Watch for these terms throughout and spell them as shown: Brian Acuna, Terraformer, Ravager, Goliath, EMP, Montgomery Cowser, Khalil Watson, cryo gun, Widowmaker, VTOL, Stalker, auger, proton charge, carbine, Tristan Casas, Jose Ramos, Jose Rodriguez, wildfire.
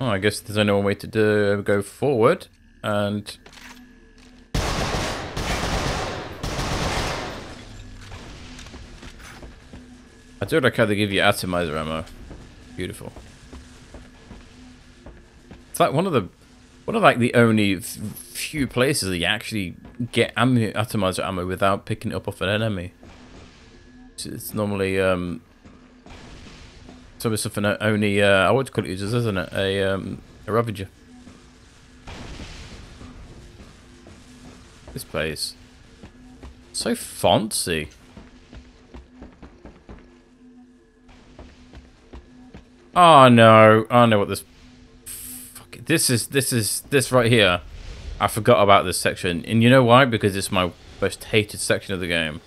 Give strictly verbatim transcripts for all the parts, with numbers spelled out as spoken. Oh, I guess there's only one way to do, go forward, and... I do like how they give you atomizer ammo. Beautiful. It's like one of the... One of like the only few places that you actually get ammo, atomizer ammo without picking it up off an enemy. It's normally um, some something only uh, I would call it users, isn't it? A um, a Ravager. This place so fancy. Oh no! I know what this. This is, this is, this right here, I forgot about this section. And you know why? Because it's my most hated section of the game.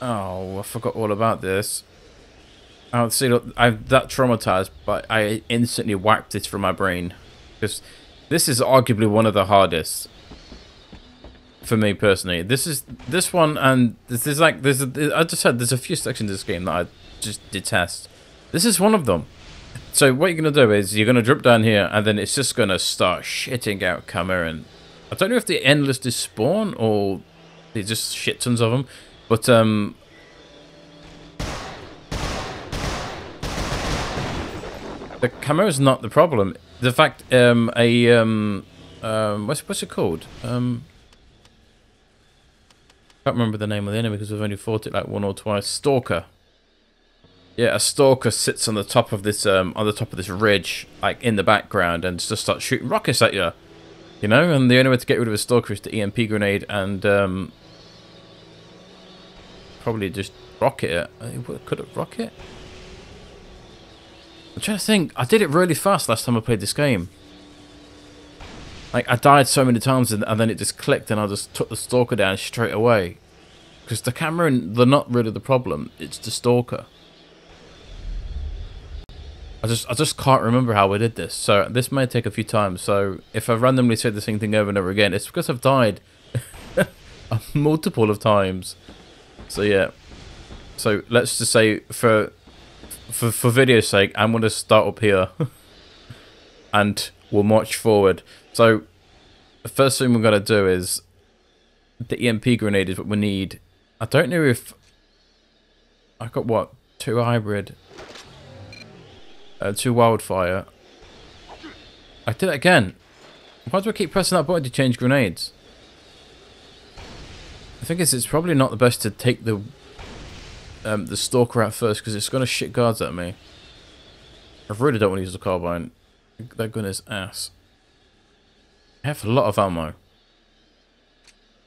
Oh, I forgot all about this. Oh, see, look, I'm that traumatized, but I instantly wiped it from my brain. Because this is arguably one of the hardest. For me, personally. This is, this one, and this is like, there's a, I just said, there's a few sections of this game that I just detest. This is one of them. So what you're going to do is you're going to drop down here and then it's just going to start shitting out camera. And I don't know if they endlessly spawn or they just shit tons of them. But, um... the camera's not the problem. The fact, um, a, um... um what's, what's it called? Um... I can't remember the name of the enemy because we've only fought it like one or twice. Stalker. Yeah, a stalker sits on the top of this, um, on the top of this ridge, like in the background, and just starts shooting rockets at you, you know. And the only way to get rid of a stalker is to E M P grenade and um, probably just rocket it. Could it rocket? I'm trying to think. I did it really fast last time I played this game. Like I died so many times, and, and then it just clicked, and I just took the stalker down straight away. Because the camera, they're not really the problem. It's the stalker. I just, I just can't remember how I did this, so this may take a few times, so if I randomly say the same thing over and over again, it's because I've died multiple of times. So yeah, so let's just say for for, for video's sake, I'm going to start up here and we'll march forward. So the first thing we're going to do is the E M P grenade is what we need. I don't know if I got what, two hybrid. Uh, to wildfire. I did it again. Why do I keep pressing that button to change grenades? The thing is, it's probably not the best to take the um, the stalker out first because it's gonna shit guards at me. I really don't want to use the carbine. That gun is ass. I have a lot of ammo.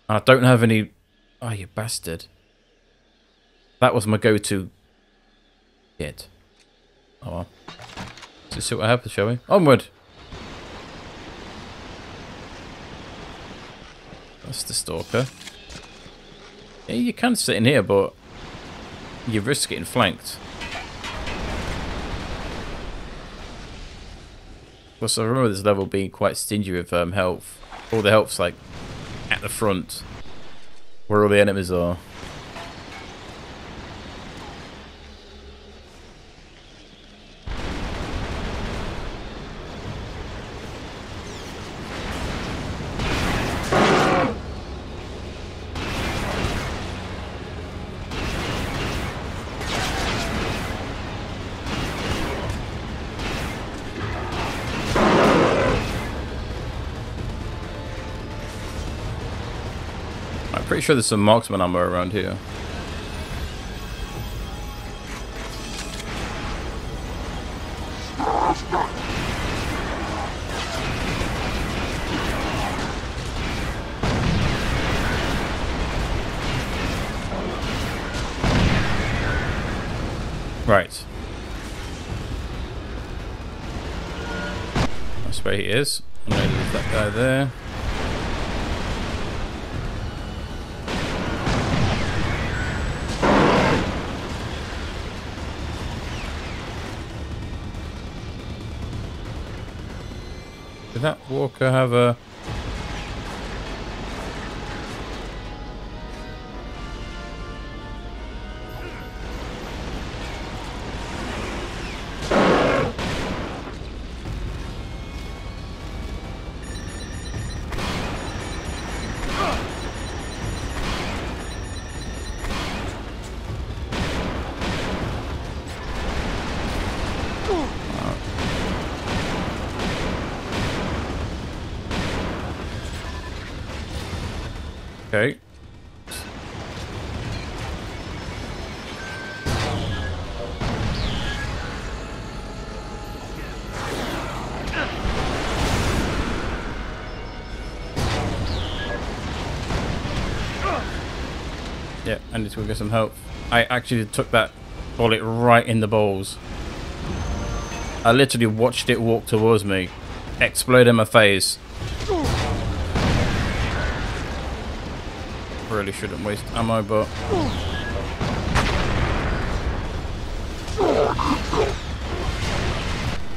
I don't have any. Oh, you bastard! That was my go-to. Shit. Oh well. Let's see what happens, shall we? Onward! That's the stalker. Yeah, you can sit in here, but you risk getting flanked. Well, so I remember this level being quite stingy with um, health. All the health's like at the front, where all the enemies are. Pretty sure there's some marksman ammo around here. Right. That's where he is. I know there's that guy there. Did that walker have a... Okay. Yeah, I need to go get some help. I actually took that bullet right in the balls. I literally watched it walk towards me, explode in my face. Really shouldn't waste ammo, but...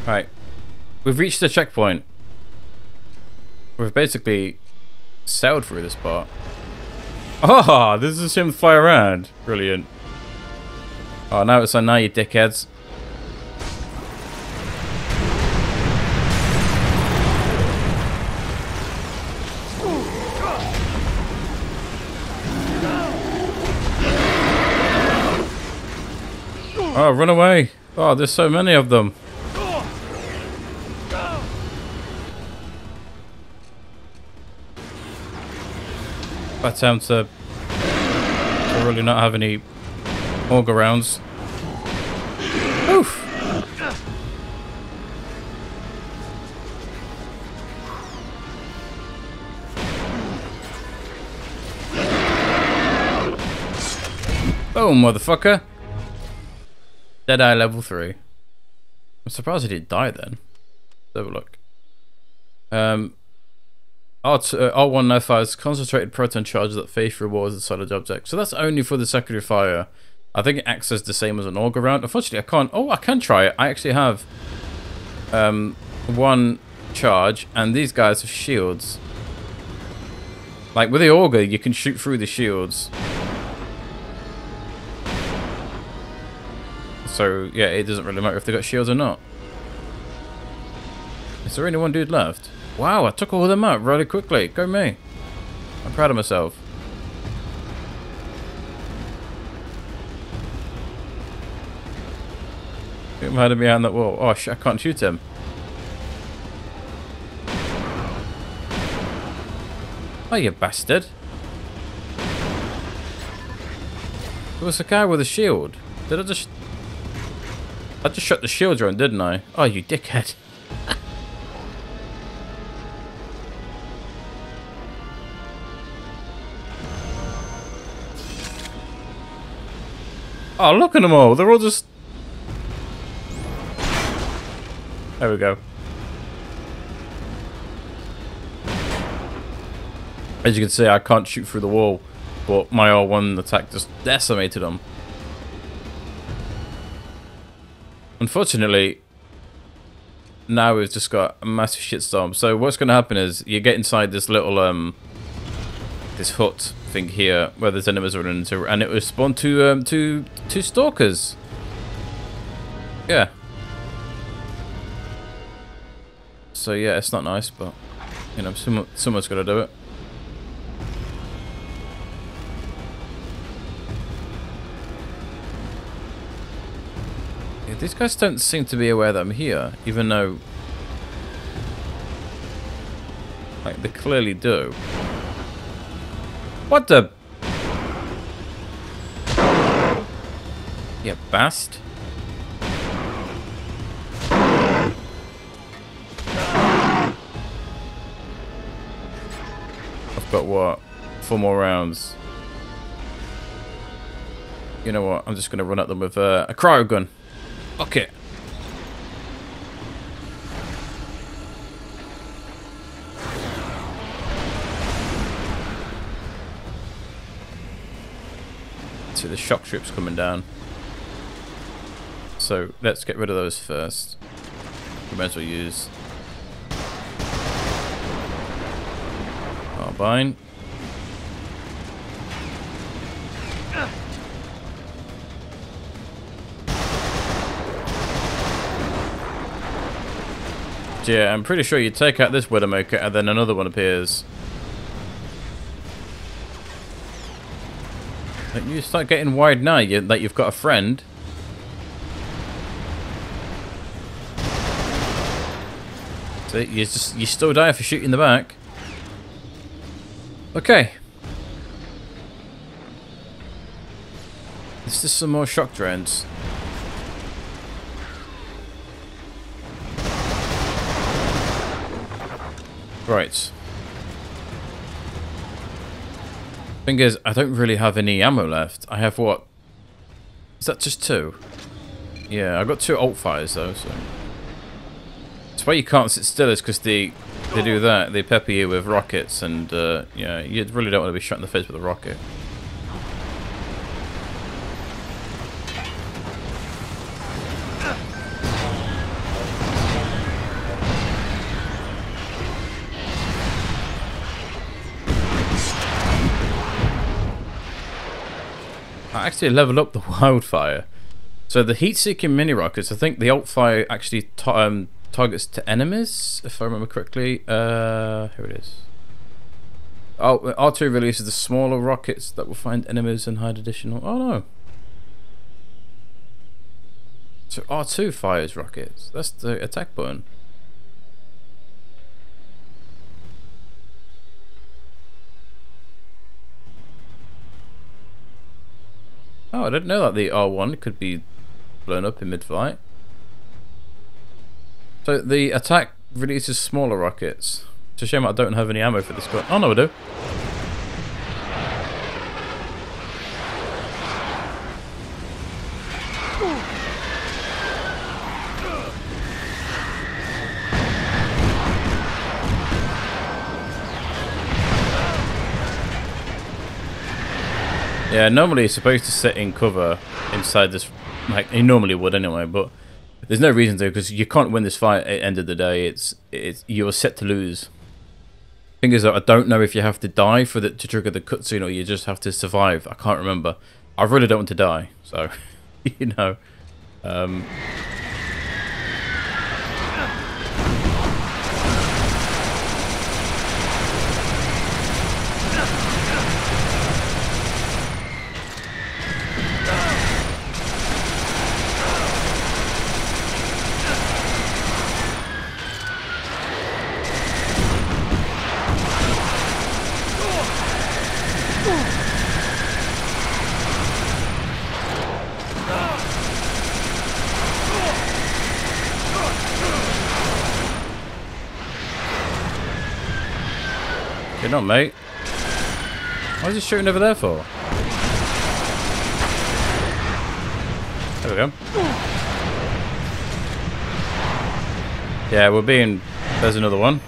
Right. We've reached the checkpoint. We've basically sailed through this part. Ah, this is him fly around. Brilliant. Oh, now it's on now, you dickheads. Oh, run away. Oh, there's so many of them. I attempt to, to really not have any auger rounds. Oof. Oh, motherfucker. Deadeye level three. I'm surprised he didn't die then. Let's have a look. Um... R one ninety-five is concentrated proton charge that face rewards a solid object. So that's only for the secondary fire. I think it acts as the same as an auger round. Unfortunately, I can't. Oh, I can try it. I actually have um, one charge, and these guys have shields. Like with the auger, you can shoot through the shields. So yeah, it doesn't really matter if they got shields or not. Is there only one dude left? Wow, I took all of them out really quickly. Go me. I'm proud of myself. Get him hiding behind that wall. Oh, sh I can't shoot him. Oh, you bastard. There was a guy with a shield. Did I just... I just shot the shield drone, didn't I? Oh, you dickhead. Oh, look at them all. They're all just... There we go. As you can see, I can't shoot through the wall, but my R one attack just decimated them. Unfortunately, now we've just got a massive shitstorm. So what's going to happen is you get inside this little... um. This hut thing here where there's enemies running into, and it was spawned to um to two stalkers. Yeah. So yeah, it's not nice, but you know, someone, someone's got to do it. Yeah, these guys don't seem to be aware that I'm here, even though like they clearly do. What the? You bast. I've got what? Four more rounds. You know what? I'm just going to run at them with uh, a cryo gun. Fuck it. The shock troops coming down, so let's get rid of those first. We might as well use carbine. Yeah, I'm pretty sure you take out this Widowmaker and then another one appears. Like you start getting wide now, you, like you've got a friend. So you just you still die for shooting the back. Okay. Is this some more shock drones? Right. Thing is, I don't really have any ammo left. I have what? Is that just two? Yeah, I've got two alt fires though, so. That's why you can't sit still, is because they, they do that. They pepper you with rockets, and uh, yeah, you really don't want to be shot in the face with a rocket. I actually leveled up the wildfire. So the heat-seeking mini-rockets, I think the alt-fire actually um, targets to enemies, if I remember correctly. Uh, here it is. Oh, R two releases the smaller rockets that will find enemies and hide additional... Oh, no. So R two fires rockets. That's the attack button. Oh, I didn't know that the R one could be blown up in mid-flight. So the attack releases smaller rockets. It's a shame I don't have any ammo for this gun. Oh no, I do. Yeah, normally it's supposed to sit in cover inside this, like it normally would anyway, but there's no reason to, because you can't win this fight at the end of the day. It's it's you're set to lose. Thing is, I don't know if you have to die for the to trigger the cutscene or you just have to survive. I can't remember. I really don't want to die, so you know. Um You're not, mate. What is he shooting over there for? There we go. Yeah, we're being... There's another one.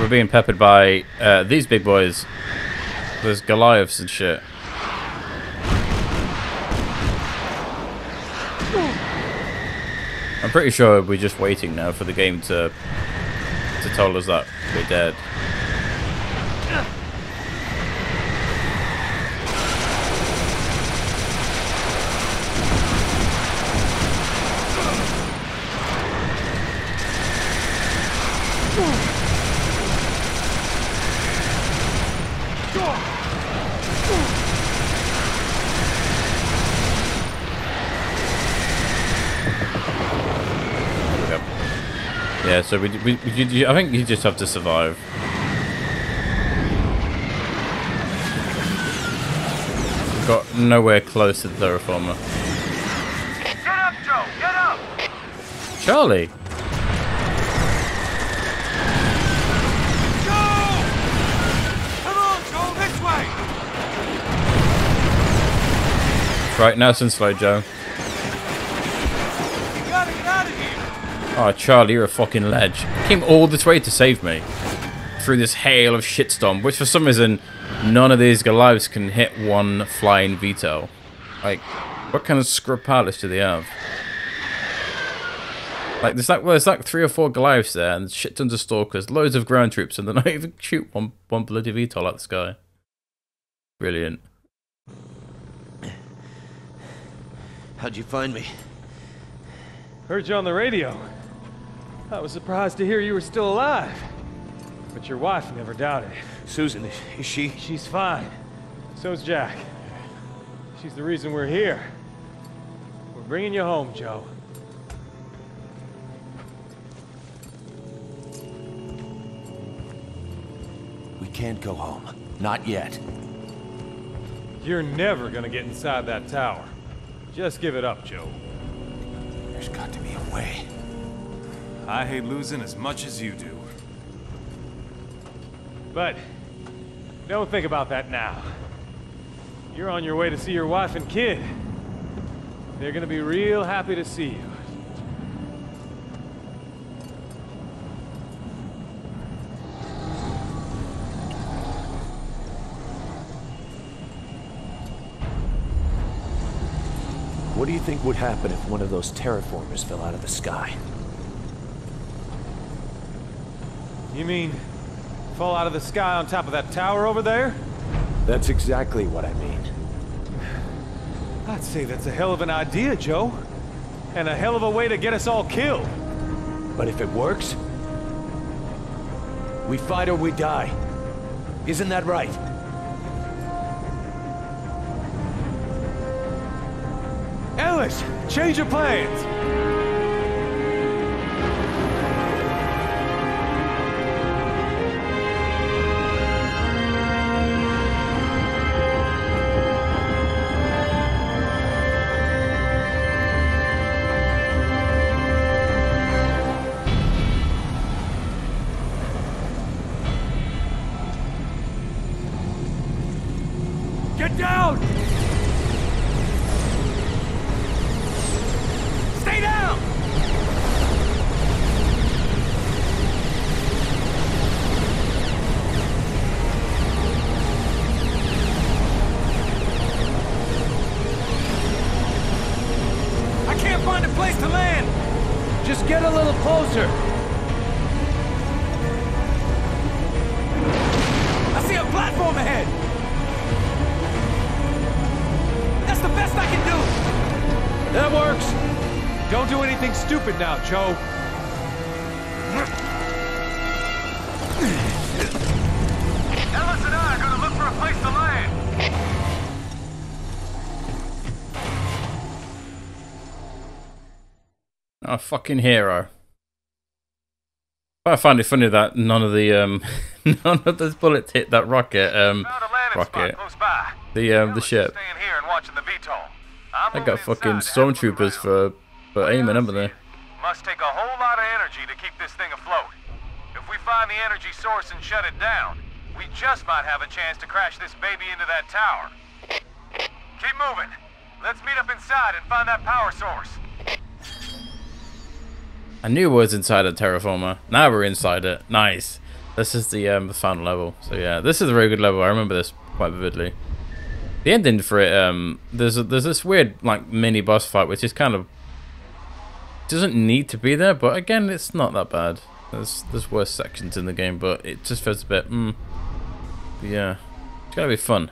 We're being peppered by uh, these big boys. There's Goliaths and shit. I'm pretty sure we're just waiting now for the game to... to tell us that we're dead. Yeah, so we, we, we, I think you just have to survive. We've got nowhere close to the reformer. Get up, Joe! Get up! Charlie! Joe! Come on, go this way! Right, nice and slow, Joe. Oh, Charlie, you're a fucking ledge. Came all this way to save me. Through this hail of shitstorm, which for some reason, none of these Goliaths can hit one flying V TOL. Like, what kind of scrub pilots do they have? Like, there's like, well, there's like three or four Goliaths there, and shit tons of Stalkers, loads of ground troops, and they're not even shoot one, one bloody V TOL at the sky. Brilliant. How'd you find me? Heard you on the radio. I was surprised to hear you were still alive, but your wife never doubted. Susan, is she? She's fine. So's Jack. She's the reason we're here. We're bringing you home, Joe. We can't go home. Not yet. You're never gonna get inside that tower. Just give it up, Joe. There's got to be a way. I hate losing as much as you do. But don't think about that now. You're on your way to see your wife and kid. They're gonna be real happy to see you. What do you think would happen if one of those terraformers fell out of the sky? You mean, fall out of the sky on top of that tower over there? That's exactly what I mean. I'd say that's a hell of an idea, Joe. And a hell of a way to get us all killed. But if it works, we fight or we die. Isn't that right? Ellis, change of plans! Stupid now, Joe. Ellis and I are gonna look for a place to land. A fucking hero. I find it funny that none of the um, none of those bullets hit that rocket. Um, rocket. The um, the ship. They got fucking stormtroopers for. But aiming up there. Must take a whole lot of energy to keep this thing afloat. If we find the energy source and shut it down, we just might have a chance to crash this baby into that tower. Keep moving. Let's meet up inside and find that power source. I knew it was inside a terraformer. Now we're inside it. Nice. This is the um, final level. So yeah, this is a very good level. I remember this quite vividly. The ending for it, um, there's a, there's this weird like mini boss fight, which is kind of doesn't need to be there, but again, it's not that bad. There's there's worse sections in the game, but it just feels a bit. Mm, yeah, it's gotta be fun.